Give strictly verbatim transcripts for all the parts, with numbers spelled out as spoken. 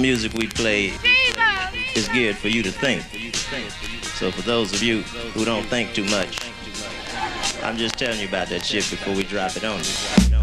music we play is geared for you to think. So for those of you who don't think too much, I'm just telling you about that shit before we drop it on you.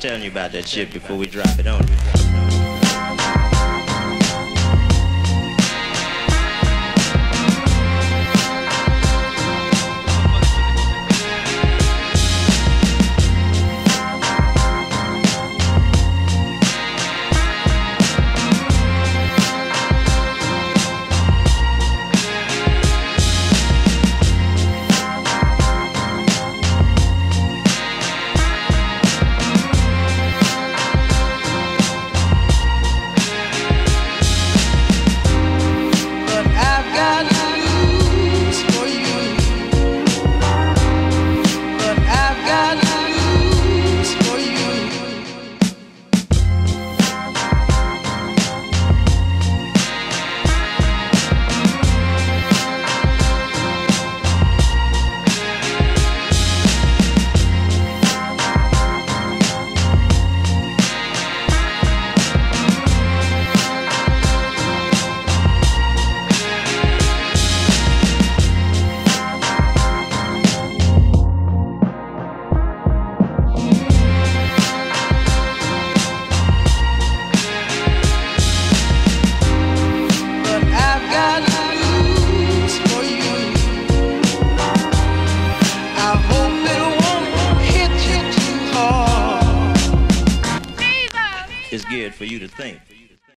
Telling you about that shit before we drop it on you. It's geared for you to think.